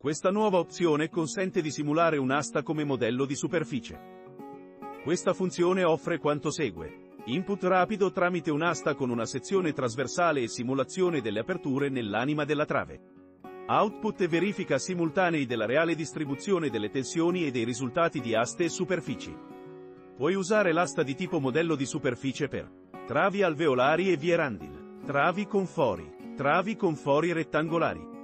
Questa nuova opzione consente di simulare un'asta come modello di superficie. Questa funzione offre quanto segue. Input rapido tramite un'asta con una sezione trasversale e simulazione delle aperture nell'anima della trave. Output e verifica simultanei della reale distribuzione delle tensioni e dei risultati di aste e superfici. Puoi usare l'asta di tipo modello di superficie per travi alveolari e Vierendeel, travi con fori rettangolari.